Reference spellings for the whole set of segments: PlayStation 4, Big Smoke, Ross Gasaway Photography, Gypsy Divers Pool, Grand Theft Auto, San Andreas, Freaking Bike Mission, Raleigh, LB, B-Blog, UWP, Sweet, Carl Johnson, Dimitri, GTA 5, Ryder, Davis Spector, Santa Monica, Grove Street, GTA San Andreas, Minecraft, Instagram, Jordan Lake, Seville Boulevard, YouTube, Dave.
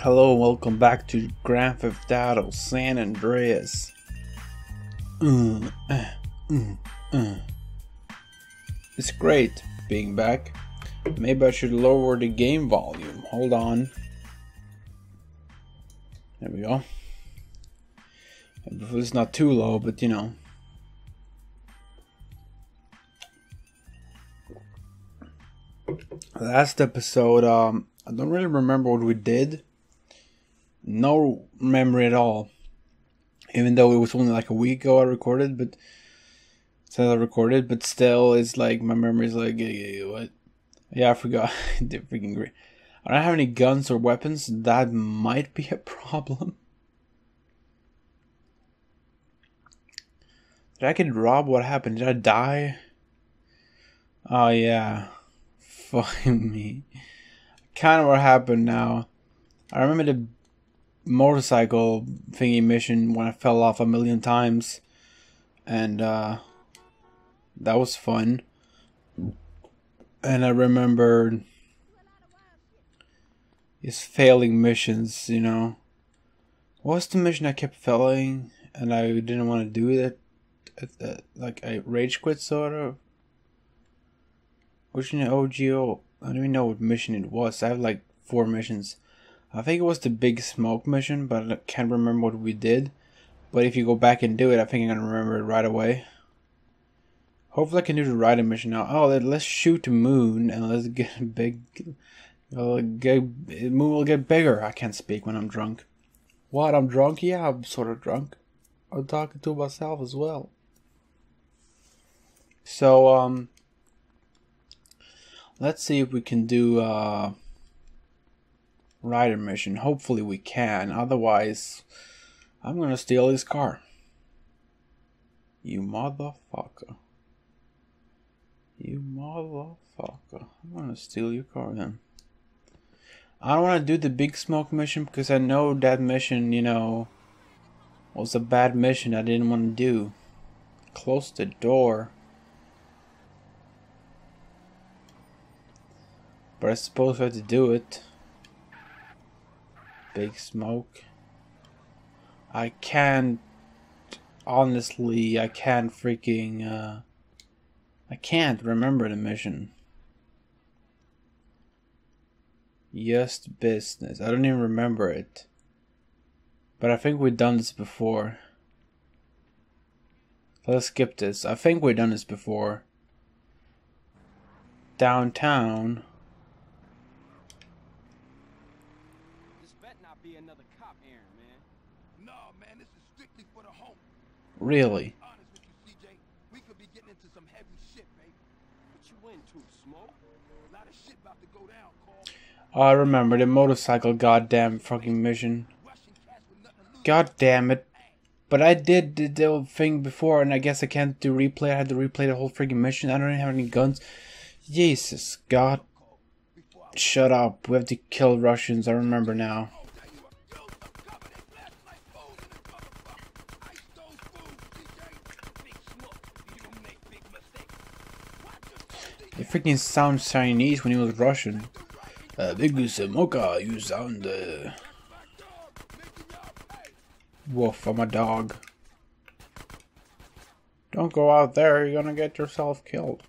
Hello, welcome back to Grand Theft Auto San Andreas. It's great being back. Maybe I should lower the game volume. Hold on. There we go. It's not too low, but you know. Last episode, I don't really remember what we did. No memory at all, even though it was only like a week ago I recorded, but still it's like my memory is like, what? Yeah, I forgot. Did freaking great. I don't have any guns or weapons. That might be a problem. Did I get robbed? What happened? Did I die? Oh yeah, fuck me. Kind of what happened now. I remember the motorcycle thingy mission when I fell off a million times, and that was fun. And I remember just failing missions, you know. What was the mission I kept failing and I didn't want to do it? Like I rage quit, sort of. Which in the OGO, I don't even know what mission it was. I have like 4 missions. I think it was the Big Smoke mission, but I can't remember what we did. But if you go back and do it, I think I'm going to remember it right away. Hopefully I can do the Ryder mission now. Oh, let's shoot the moon and let's get big. The moon will get bigger. I can't speak when I'm drunk. What, I'm drunk? Yeah, I'm sort of drunk. I'm talking to myself as well. So, let's see if we can do, Ryder mission. Hopefully we can. Otherwise, I'm gonna steal his car. You motherfucker. You motherfucker. I'm gonna steal your car then. I don't wanna do the Big Smoke mission because I know that mission, you know, was a bad mission I didn't want to do. Close the door. But I suppose we have to do it. Big Smoke. I can't, honestly, I can't freaking, I can't remember the mission. Just business. I don't even remember it. But I think we've done this before. Let's skip this. I think we've done this before. Downtown. Really? Oh, I remember the motorcycle goddamn fucking mission. God damn it. But I did the old thing before, and I guess I can't do replay. I had to replay the whole freaking mission. I don't even have any guns. Jesus God. Shut up. We have to kill Russians. I remember now. It freaking sounds Chinese when he was Russian. Big Mocha, you sound. Woof, I'm a dog. Don't go out there, you're gonna get yourself killed.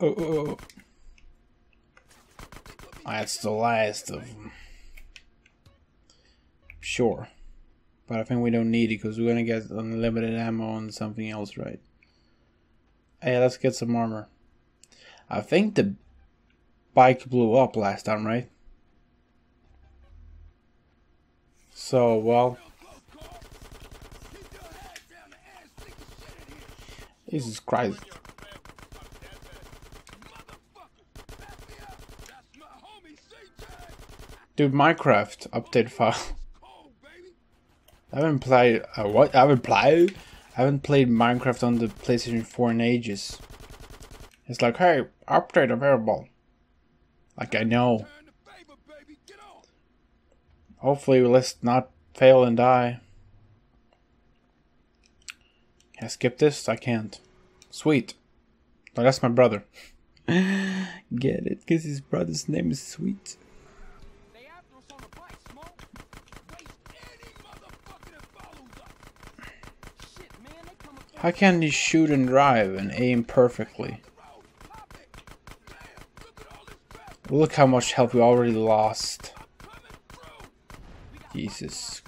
Oh. That's the last of them. Sure. But I think we don't need it because we're gonna get unlimited ammo and something else, right? Hey, let's get some armor. I think the bike blew up last time, right? So, well. Jesus Christ. Dude, Minecraft update file. I haven't played I haven't played Minecraft on the PlayStation 4 in ages. It's like, hey, update available. Like I know. Hopefully, let's not fail and die. Can I skip this? I can't. Sweet. Now that's my brother. Get it? Because his brother's name is Sweet. How can he shoot and drive and aim perfectly? Look how much health we already lost. Jesus.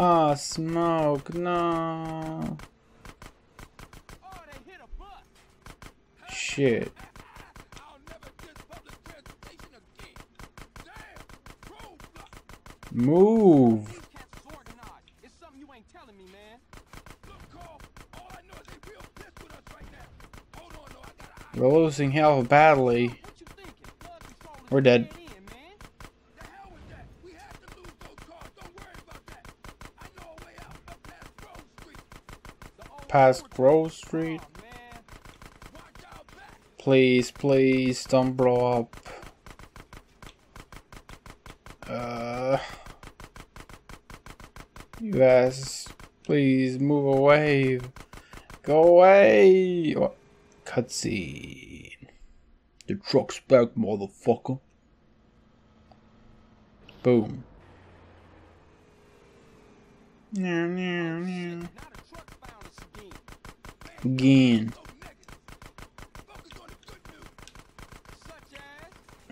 Ah, Smoke, no. Shit. Move. We're losing health badly. We're dead. Past Grove Street. Please, please, don't blow up. You guys, please move away. Go away. Oh, cutscene. The truck's back, motherfucker. Boom. Again.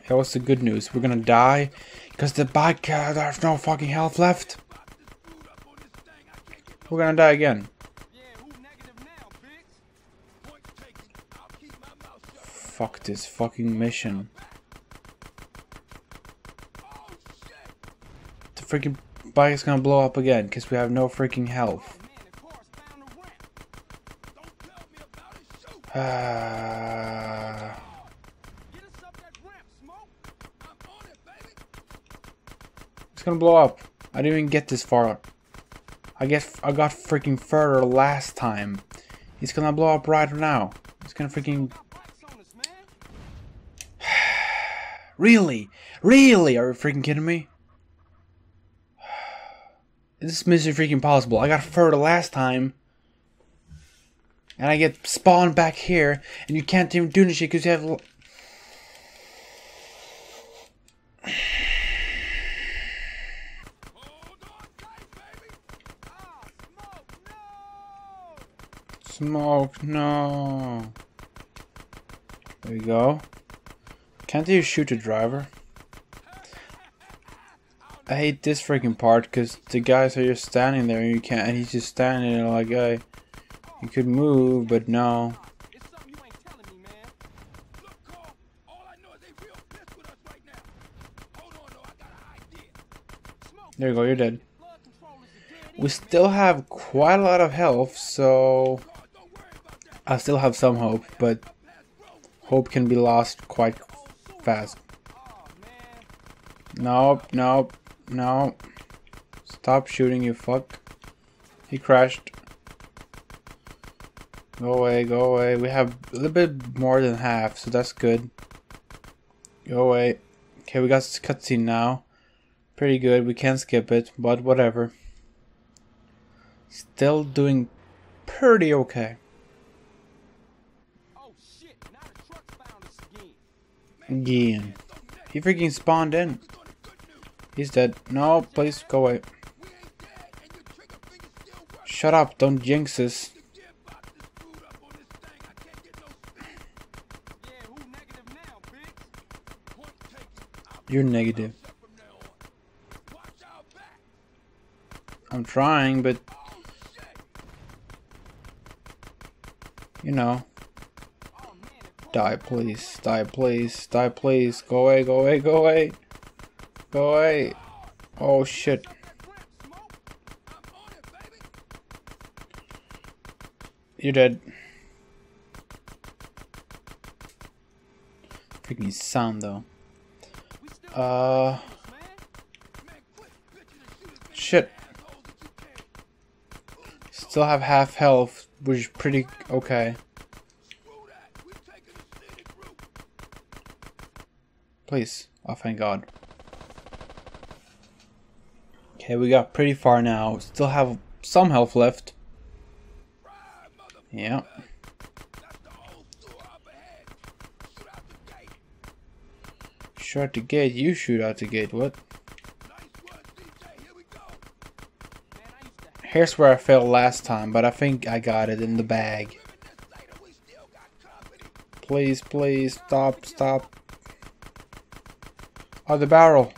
Hey, what's the good news? We're gonna die because the bike there's no fucking health left. We're gonna die again. Fuck this fucking mission. The freaking bike is gonna blow up again because we have no freaking health. It's gonna blow up. I didn't even get this far. I guess I got freaking further last time. It's gonna blow up right now. It's gonna freaking... Really? Really? Are you freaking kidding me? This is mission freaking possible. I got further last time. And I get spawned back here, and you can't even do this shit because you have... Smoke, no. There we go. Can't you shoot the driver? I hate this freaking part because the guys are just standing there and you can't, and he's just standing there like, hey. You could move, but no. There you go, you're dead. We still have quite a lot of health, so I still have some hope, but hope can be lost quite fast. Nope, nope, nope. Stop shooting, you fuck. He crashed. Go away, go away. We have a little bit more than half, so that's good. Go away. Okay, we got this cutscene now. Pretty good, we can skip it, but whatever. Still doing pretty okay. Again. He freaking spawned in. He's dead. No, please, go away. Shut up, don't jinx us. You're negative. I'm trying, but you know, die please, die please, die please, go away, go away, go away, go away. Oh shit. You're dead. Freaking sound though. Shit. Still have half health, which is pretty okay. Please. Oh, thank God. Okay, we got pretty far now. Still have some health left. Yeah. Shoot out the gate. You shoot out the gate. What? Here's where I failed last time, but I think I got it in the bag. Please, please, stop, stop. Oh, the barrel.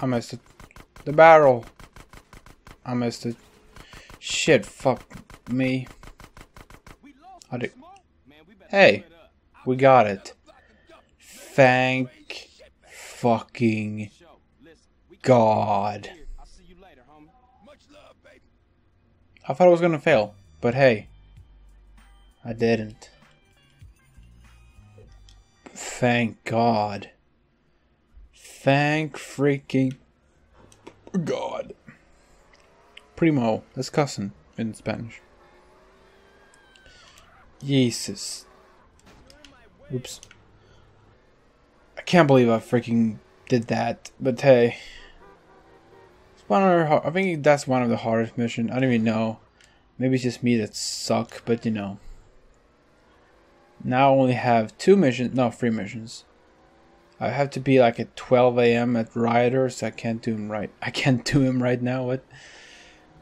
I missed it. The barrel. I missed it. Shit, fuck me. Oh, hey, we got it. Thank fucking God. I thought I was gonna fail, but hey, I didn't. Thank God. Thank freaking God. Primo, that's cussing in Spanish. Jesus. Oops. I can't believe I freaking did that, but hey. It's I think that's one of the hardest missions. I don't even know. Maybe it's just me that suck, but you know. Now I only have 3 missions. I have to be like at 12 a.m. at Ryder, so I can't do him right. I can't do him right now. What?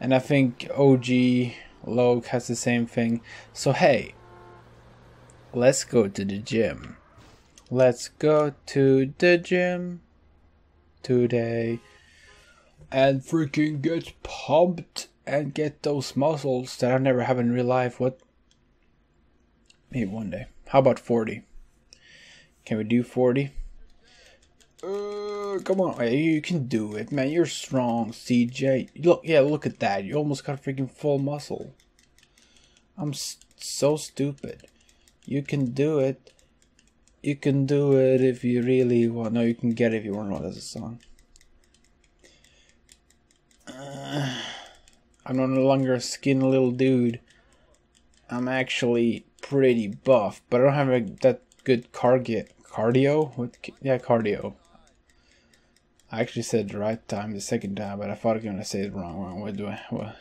And I think OG Log has the same thing. So hey, let's go to the gym. Let's go to the gym today and freaking get pumped and get those muscles that I never have in real life. What? Maybe one day. How about 40? Can we do 40? Come on, you can do it, man. You're strong, CJ. Look, yeah, look at that. You almost got a freaking full muscle. I'm so stupid. You can do it. You can do it if you really want. No, you can get it if you want. No, that's a song. I'm no longer a skinny little dude. I'm actually pretty buff, but I don't have that good cardio. What? Yeah, cardio. I actually said the right time the second time, but I thought I was gonna say it wrong. What do I? What?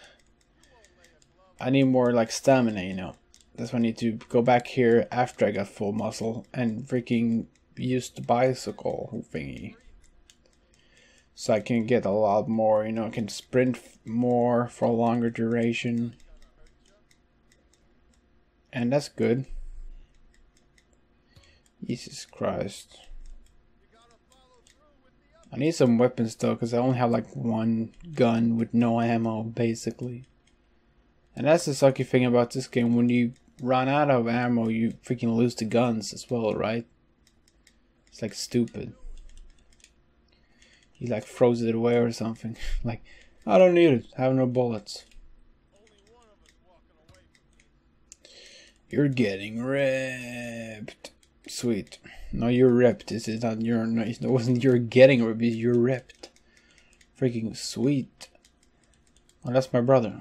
I need more like stamina, you know. That's why I need to go back here after I got full muscle and freaking use the bicycle thingy, so I can get a lot more. You know, I can sprint more for a longer duration, and that's good. Jesus Christ. I need some weapons though, because I only have like one gun with no ammo basically. And that's the sucky thing about this game. When you run out of ammo, you freaking lose the guns as well, right? It's like stupid. He like throws it away or something. Like, I don't need it. I have no bullets. You're getting ripped. Sweet. No, you're ripped. This is not your. No, it wasn't you're getting ripped. You're ripped. Freaking sweet. Oh, that's my brother.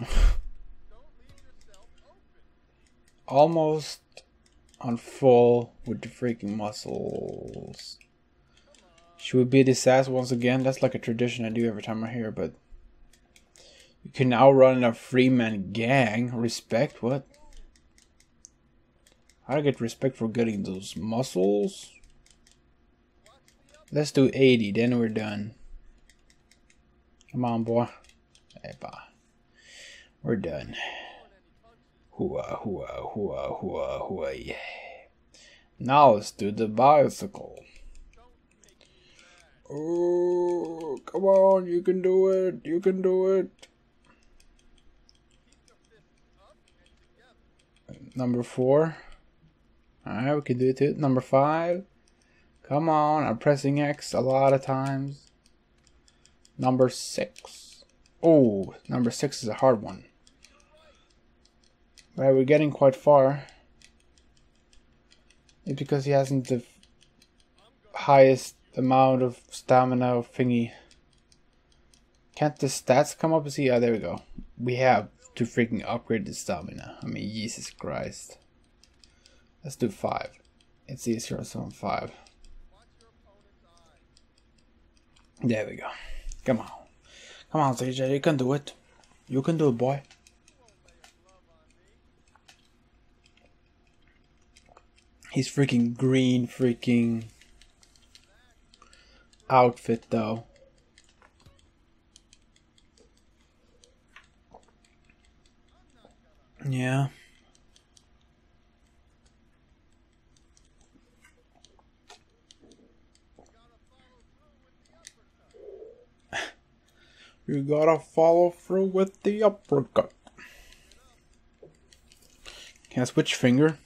Almost on full with the freaking muscles. Should we beat his ass once again? That's like a tradition I do every time I'm here, but. You can now run in a three-man gang. Respect? What? I get respect for getting those muscles. Let's do 80, then we're done. Come on, boy. Hey, bye. We're done. Hooah, hooah, hooah, hooah, hooah, yeah. Now let's do the bicycle. Oh, come on, you can do it, you can do it. Number 4. Alright, we can do it too. Number 5. Come on, I'm pressing X a lot of times. Number 6. Oh, number 6 is a hard one. Right, we're getting quite far. It's because he hasn't the highest amount of stamina or thingy. Can't the stats come up and see? Oh, there we go. We have to freaking upgrade the stamina. I mean, Jesus Christ. Let's do 5. It's easier to on 5. There we go. Come on. Come on, Cesar, you can do it. You can do it, boy. His freaking green freaking outfit though. Yeah. You gotta follow through with the uppercut. Can I switch finger?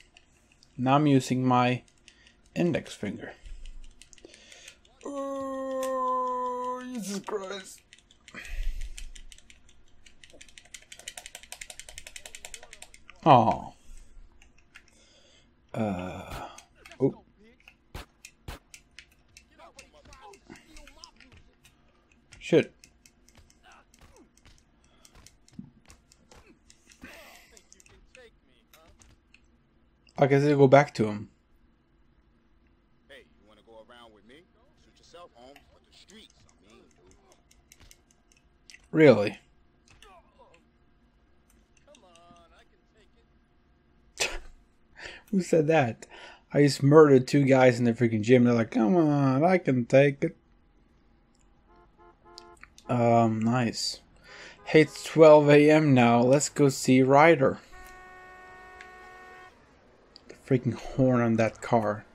Now I'm using my index finger. Oh, Jesus Christ. Oh. Oh. Shit. I guess it'll go back to him. Hey, you wanna go around with me? Suit yourself, Holmes, but the streets mean, dude. Really? Come on, I can take it. Who said that? I just murdered two guys in the freaking gym. They're like, come on, I can take it. Nice. Hey, it's 12 a.m. now. Let's go see Ryder. Freaking horn on that car.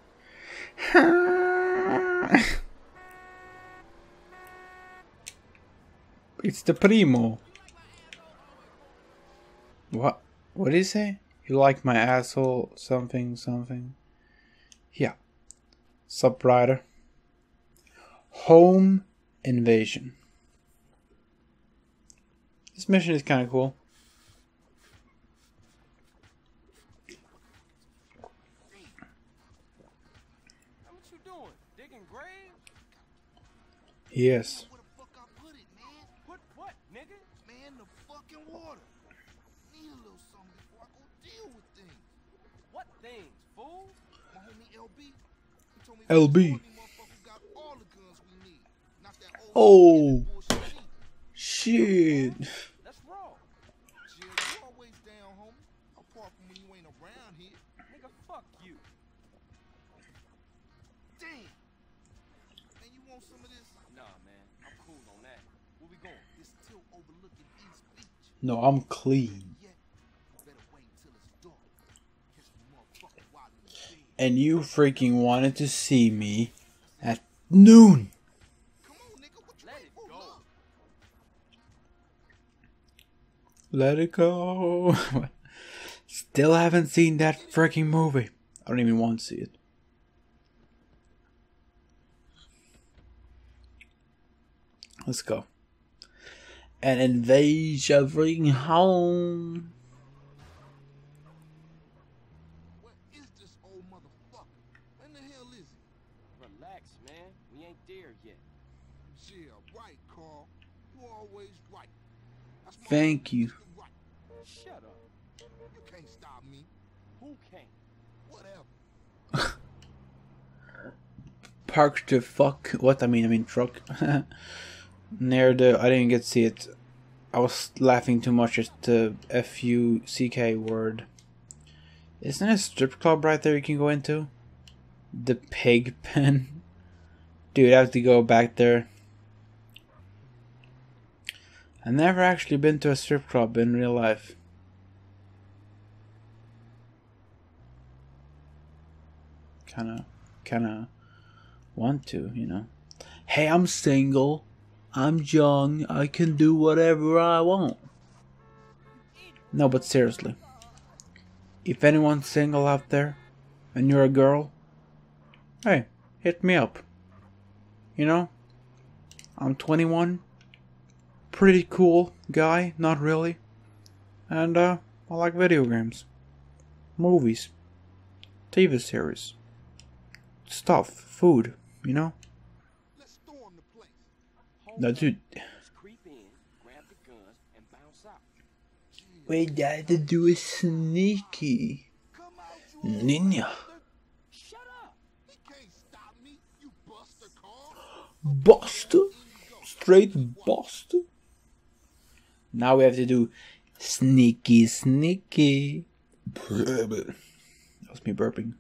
It's the primo. What? What did he say? You like my asshole? Something, something. Yeah. Sup, Ryder. Home invasion. This mission is kind of cool. Yes. Where the fuck I put it, man? Put what, nigga? Man, the fucking water. Need a little something before I go deal with things. What things, fool? My homie LB. He told me LB. Motherfucker got all the guns we need. Not that old. Oh. Shit. That's wrong. Jill, you always down, homie. Apart from when you ain't around here. Nigga, fuck you. Damn. Man, you want some of this? Nah, man, I'm cool on that. Where we going? It's still overlooking East Beach. No, I'm clean. And you freaking wanted to see me at noon. Come on, nigga, what you let it go. Let it go. Still haven't seen that freaking movie. I don't even want to see it. Let's go. And invade your freaking home. What is this old motherfucker? When the hell is he? Relax, man. We ain't there yet. Yeah, right, Carl. You always right. Thank you. Right. Shut up. You can't stop me. Who can't? Whatever. Park the fuck. What? I mean truck. Near the, I didn't get to see it. I was laughing too much at the F-U-C-K word. Isn't there a strip club right there you can go into? The pig pen. Dude, I have to go back there. I've never actually been to a strip club in real life. Kinda want to, you know. Hey, I'm single. I'm young, I can do whatever I want. No, but seriously. If anyone's single out there, and you're a girl, hey, hit me up. You know, I'm 21, pretty cool guy, not really, and I like video games, movies, TV series, stuff, food, you know? No, dude. We gotta do a sneaky ninja. Shut up. He can't stop me. You buster, Carl. Buster? Straight buster? Now we have to do sneaky, sneaky. That was me burping.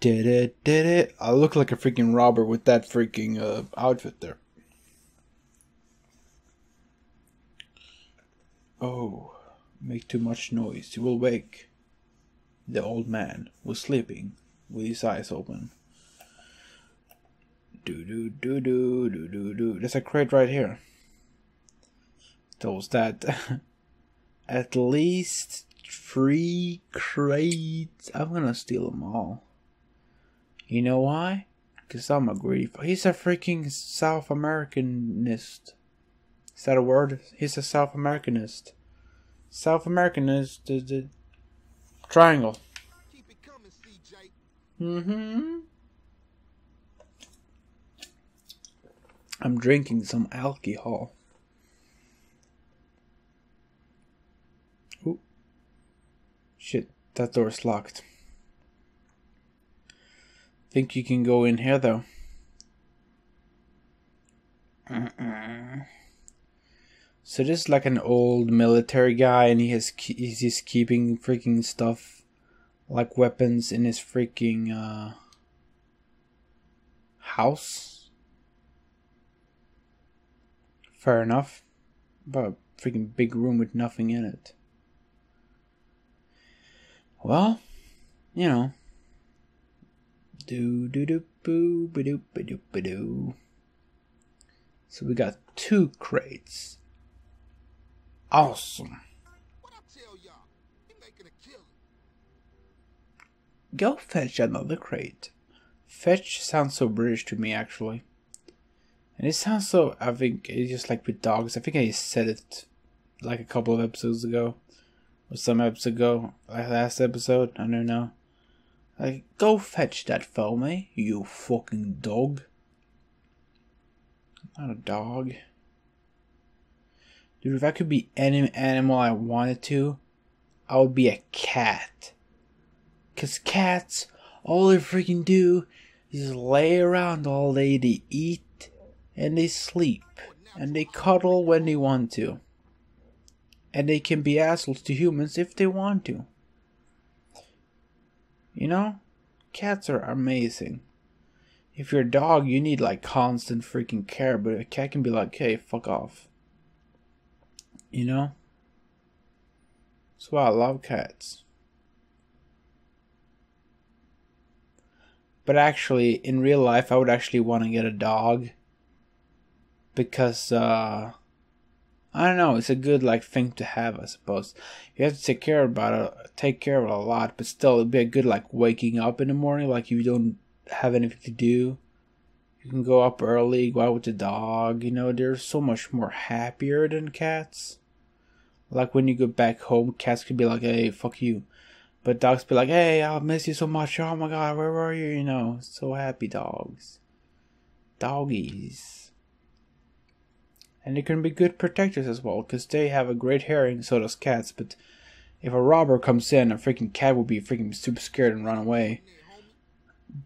Did it, did it. I look like a freaking robber with that freaking outfit there. Oh, make too much noise. You will wake the old man was sleeping with his eyes open. Do do do do do do do. There's a crate right here. Tells that at least 3 crates. I'm gonna steal them all. You know why? Because I'm a greedy. He's a freaking South Americanist. Is that a word? He's a South Americanist. South Americanist is the triangle. Keep it coming, CJ. Mm-hmm. I'm drinking some alcohol. Ooh. Shit, that door's locked. Think you can go in here though. So this is like an old military guy, and he's just keeping freaking stuff, like weapons, in his freaking house. Fair enough, but a freaking big room with nothing in it. Well, you know. Do do do boo ba do ba do ba do. So we got 2 crates. Awesome. What I tell y'all, he making a kill. Go fetch another crate. Fetch sounds so British to me, actually. And it sounds so, I think, it's just like with dogs. I think I said it like a couple of episodes ago. Or some episodes ago. Like last episode, I don't know. Like, go fetch that for me, you fucking dog. I'm not a dog. Dude, if I could be any animal I wanted to, I would be a cat. Cause cats, all they freaking do is lay around all day, they eat, and they sleep, and they cuddle when they want to. And they can be assholes to humans if they want to. You know, cats are amazing. If you're a dog, you need like constant freaking care, but a cat can be like, hey, fuck off. You know? That's why I love cats. But actually, in real life, I would actually want to get a dog. Because, I don't know, it's a good, like, thing to have, I suppose. You have to take care of it a lot, but still, it'd be a good, like, waking up in the morning, like, you don't have anything to do. You can go up early, go out with the dog, you know, they're so much more happier than cats. Like when you go back home, cats could be like, hey, fuck you. But dogs be like, hey, I'll miss you so much, oh my god, where were you, you know, so happy dogs. Doggies. And they can be good protectors as well, because they have a great hearing, so does cats, but if a robber comes in, a freaking cat would be freaking super scared and run away.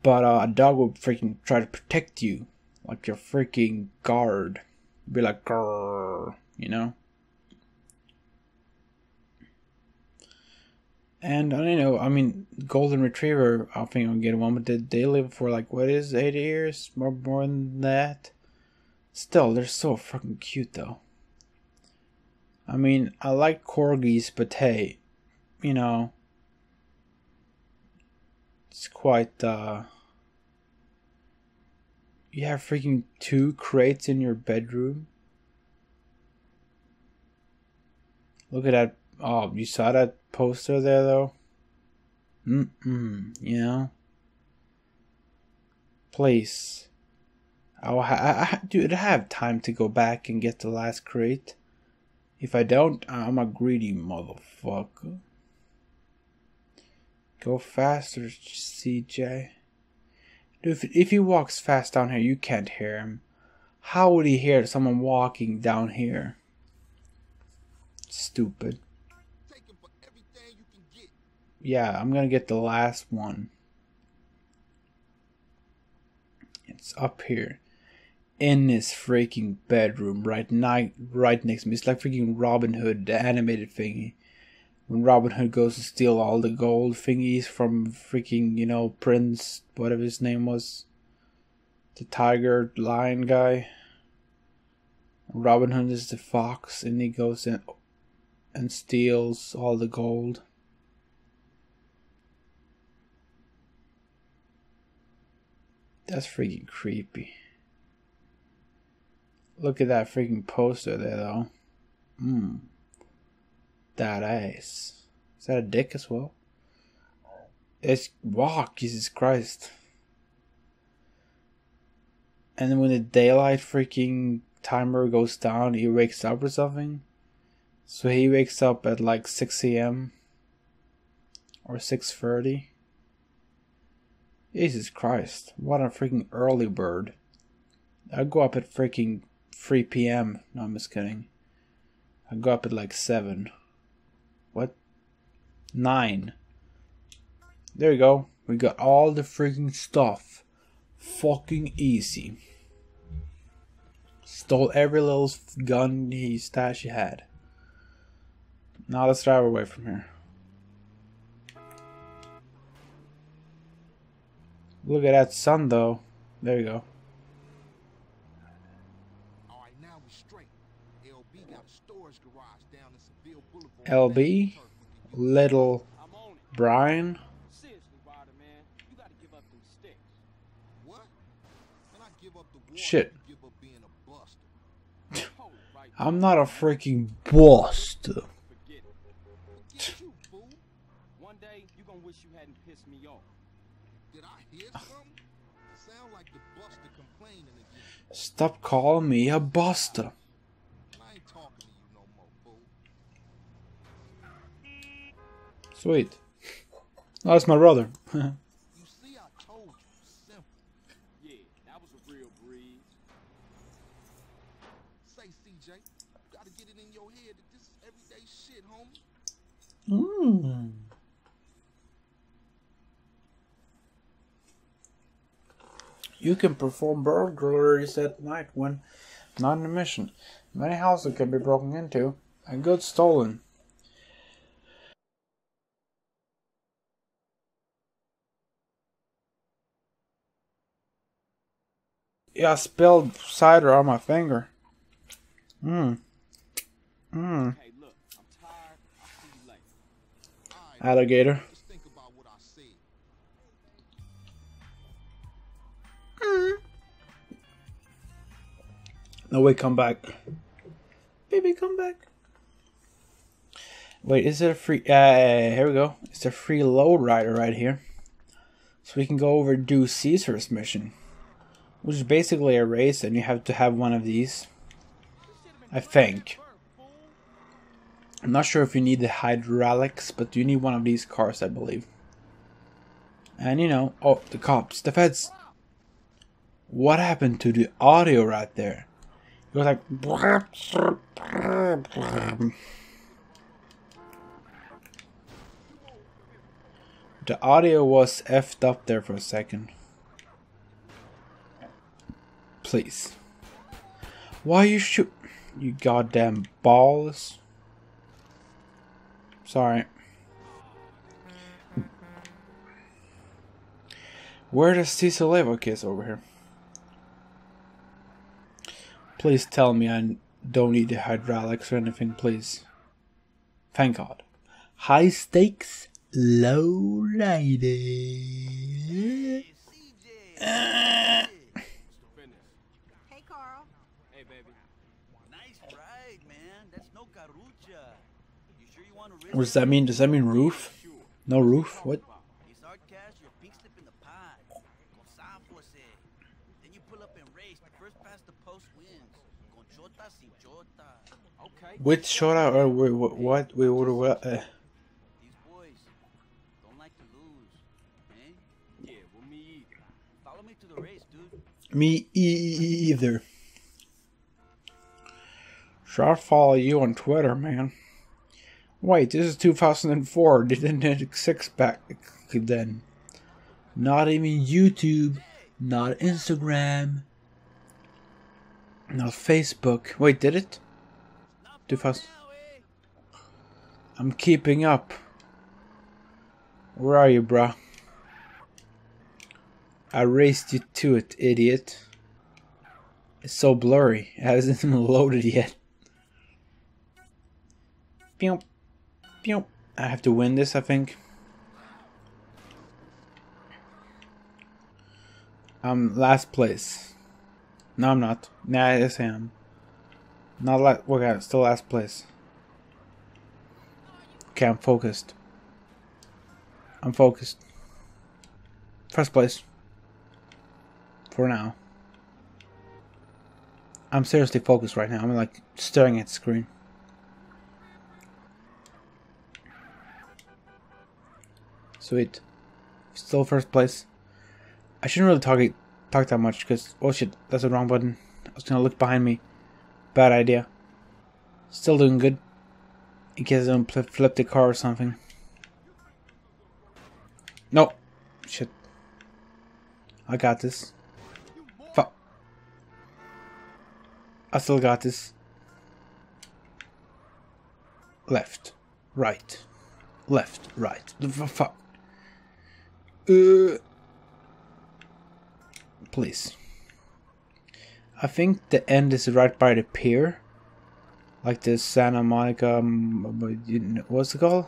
But a dog will freaking try to protect you, like your freaking guard. Be like, grrr, you know? And I don't know, I mean, golden retriever, I think I'll get one, but they live for like, what is it, 80 years? More than that? Still, they're so freaking cute though. I mean, I like corgis, but hey, you know, it's quite, you have freaking 2 crates in your bedroom. Look at that. Oh, you saw that poster there, though? You know? Please. Dude, I have time to go back and get the last crate. If I don't, I'm a greedy motherfucker. Go faster, CJ. Dude, if he walks fast down here, you can't hear him. How would he hear someone walking down here? Stupid. Take him for everything you can get. Yeah, I'm gonna get the last one. It's up here. in his freaking bedroom right next to me. It's like freaking Robin Hood, the animated thingy. When Robin Hood goes to steal all the gold thingies from freaking, you know, Prince, whatever his name was, the tiger lion guy. Robin Hood is the fox, and he goes in and steals all the gold. That's freaking creepy. Look at that freaking poster there, though. Mmm. That ass. Is that a dick as well? It's, wow, Jesus Christ. And then when the daylight freaking timer goes down, he wakes up or something. So he wakes up at like 6 AM or 6:30. Jesus Christ, what a freaking early bird. I go up at freaking 3 PM. No, I'm just kidding. I go up at like 7. What? 9. There you go. We got all the freaking stuff. Fucking easy. Stole every little gun he stash he had. Now let's drive away from here. Look at that sun, though. There you go. All right, now we're straight. LB got a storage garage down in Seville Boulevard. LB, little Brian. Seriously, Ryder, man, you gotta give up them sticks. What? Can I give up the water? Shit. Give up being a buster. I'm not a freaking buster. Forget it. You fool. One day you gonna wish you hadn't pissed me off. Did I hear something? Sound like the buster complaining again. Stop calling me a buster. I ain't talking to you no more, fool. Sweet. Oh, that's my brother. You see, I told you. Simple. Yeah, that was a real breeze. Say, CJ, you gotta get it in your head that this is everyday shit, homie. Mmm. You can perform burglaries at night when not in a mission. Many houses can be broken into and goods stolen. Yeah, I spilled cider on my finger. Mmm. Mmm. Alligator. No, wait, come back. Baby, come back. Wait, is it a free... here we go. It's a free load rider right here. So we can go over and do Caesar's mission, which is basically a race, and you have to have one of these. I think. I'm not sure if you need the hydraulics, but you need one of these cars, I believe. And, you know... Oh, the cops. The feds. What happened to the audio right there? It was like... The audio was effed up there for a second. Please. Why you shoot... You goddamn balls. Sorry. Where does Cesar live? Okay, it's over here. Please tell me I don't need the hydraulics or anything, please. Thank God. High stakes, low riding. Hey, Carl. Hey, baby. Nice ride, man. That's no carucha. You sure you want to... What does that mean? Does that mean roof? No roof? What? With Shota or what? We would have. These boys don't like to lose. Yeah, well, me either. Follow me to the race, dude. Me either. Sure, I'll follow you on Twitter, man. Wait, this is 2004. Didn't it 6 back then? Not even YouTube. Not Instagram. No, Facebook. Wait, did it? Too fast. I'm keeping up. Where are you, bruh? I raced you to it, idiot. It's so blurry. It hasn't even loaded yet. Pew, pew. I have to win this, I think. I'm last place. No, I'm not. Nah, yes, I am. Not last. Okay, still last place. Okay, I'm focused. I'm focused. First place. For now. I'm seriously focused right now. I'm like staring at the screen. Sweet. Still first place. I shouldn't really talk that much because, oh shit, that's the wrong button. I was gonna look behind me. Bad idea. Still doing good. In case I don't flip the car or something. No. Shit. I got this. Fuck. I still got this. Left. Right. Left. Right. Fuck. Please. I think the end is right by the pier. Like the Santa Monica... what's it called?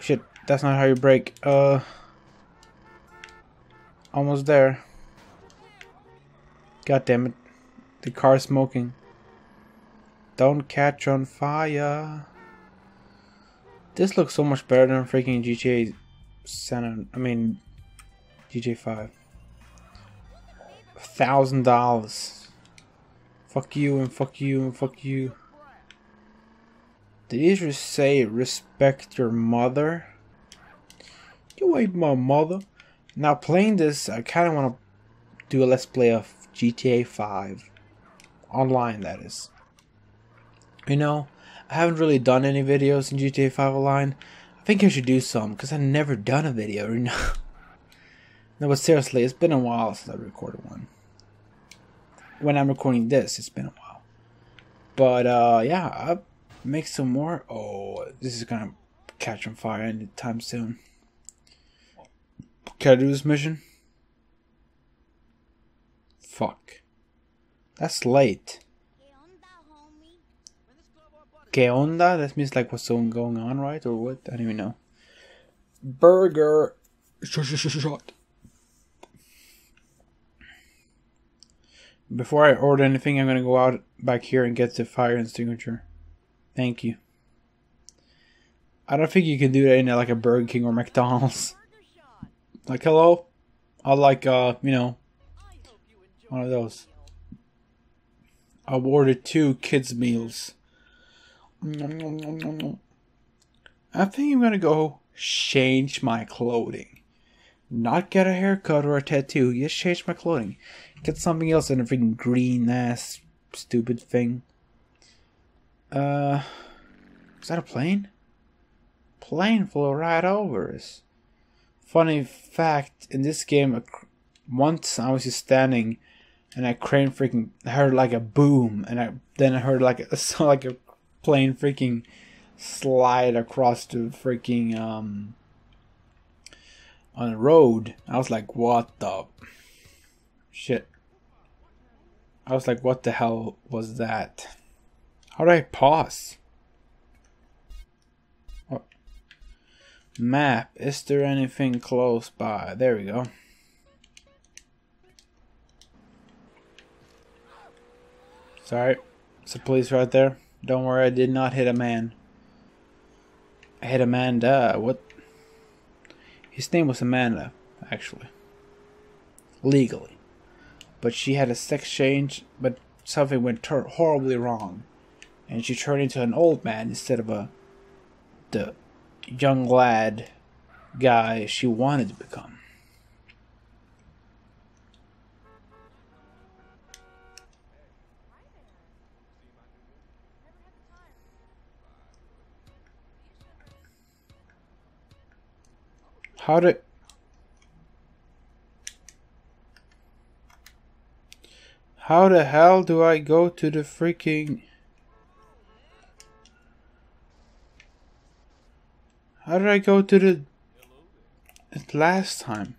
Shit. That's not how you brake. Almost there. God damn it. The car's smoking. Don't catch on fire. This looks so much better than freaking GTA GTA 5. $1,000. Fuck you and fuck you and fuck you. Did you just say respect your mother? You ain't my mother. Now playing this, I kind of want to do a let's play of GTA 5. Online, that is. You know, I haven't really done any videos in GTA 5 online. I think I should do some, because I've never done a video, you know. No, but seriously, it's been a while since I recorded one. When I'm recording this, it's been a while. But, yeah, I'll make some more. Oh, this is gonna catch on fire anytime soon. Can I do this mission? Fuck. That's late. Que onda? That means like what's going on, right? Or what? I don't even know. Burger. Shot. Before I order anything, I'm gonna go out back here and get the fire extinguisher. Thank you. I don't think you can do that in like a Burger King or McDonald's. Like, hello? I like, you know, one of those. I ordered 2 kids' meals. I think I'm gonna go change my clothing. Not get a haircut or a tattoo, just change my clothing. Get something else than a freaking green ass stupid thing. Is that a plane? Plane flew right over us. Funny fact, in this game, once I was just standing, and I craned freaking heard like a boom, and then I heard like a plane freaking slide across the freaking on the road. I was like, what the shit? I was like, what the hell was that? How do I pause? Map. Is there anything close by? There we go. Sorry. It's the police right there. Don't worry, I did not hit a man. I hit Amanda. What? His name was Amanda, actually. Legally. But she had a sex change, but something went horribly wrong. And she turned into an old man instead of the young lad guy she wanted to become. How do How the hell do I go to the freaking... How did I go to the... last time?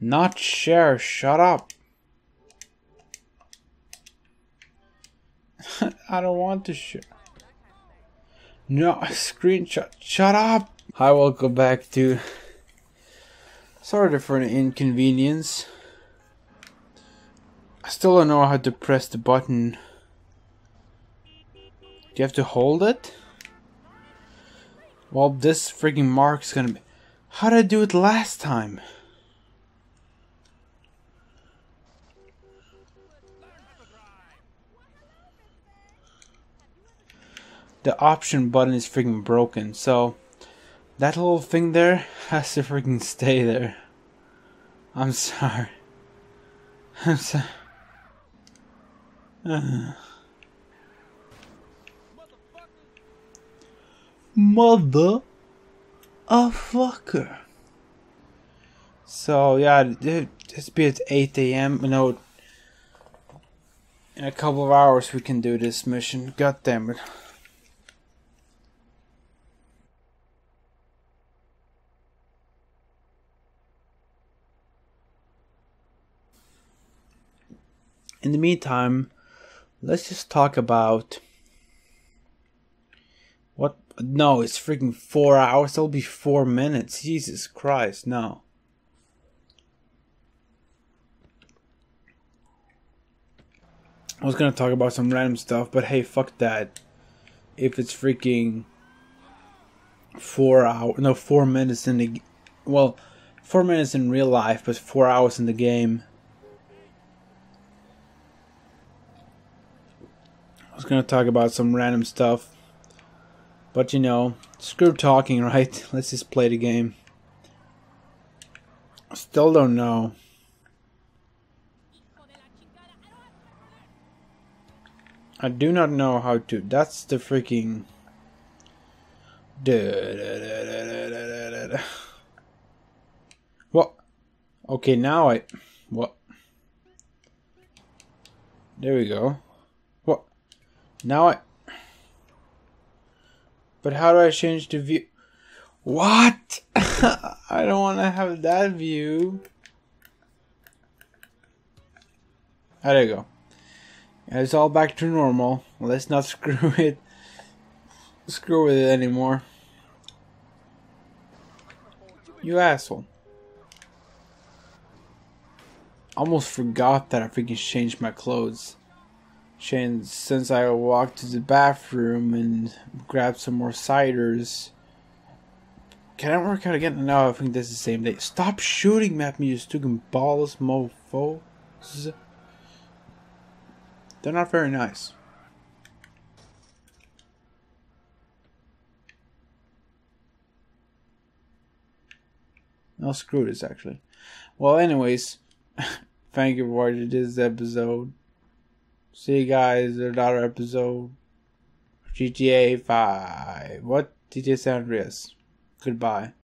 Not share, shut up. I don't want to share. No, screenshot, shut up. Hi, welcome back to... Sorry for the inconvenience. I still don't know how to press the button. Do you have to hold it? Well, this freaking mark's gonna be... How did I do it last time? The option button is freaking broken, so that little thing there has to freaking stay there. I'm sorry. I'm sorry. Mother a fucker. So yeah, it's be at 8 AM, you know, in a couple of hours we can do this mission. God damn it. In the meantime, let's just talk about what... No, it's freaking 4 hours. That'll be 4 minutes. Jesus Christ, no. I was gonna talk about some random stuff, but hey, fuck that. If it's freaking 4 hours... No, 4 minutes in the... Well, 4 minutes in real life, but 4 hours in the game... I was gonna talk about some random stuff, but you know, screw talking, right? Let's just play the game. Still don't know. I do not know how to. That's the freaking... What? Okay, now I... What? There we go. Now I... But how do I change the view? What? I don't want to have that view. Oh, there you go. It's all back to normal. Let's not screw it. Screw with it anymore. You asshole. Almost forgot that I freaking changed my clothes. Since I walked to the bathroom and grabbed some more ciders. Can I work out again? No, I think this is the same day. Stop shooting at me, you stupid balls, mofos. They're not very nice. No, screw this actually. Well, anyways, thank you for watching this episode. See you guys in another episode of GTA 5. What? GTA San Andreas. Goodbye.